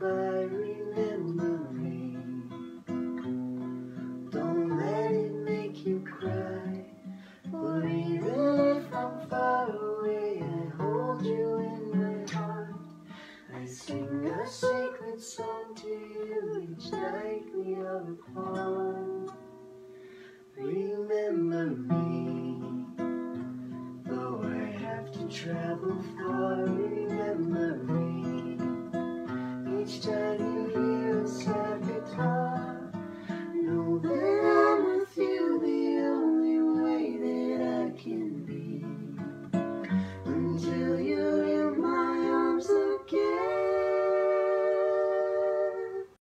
by remembering. Don't let it make you cry, for even if I'm far away, I hold you in my heart. I sing a sacred song to you each night we are apart. Remember me, though I have to travel far.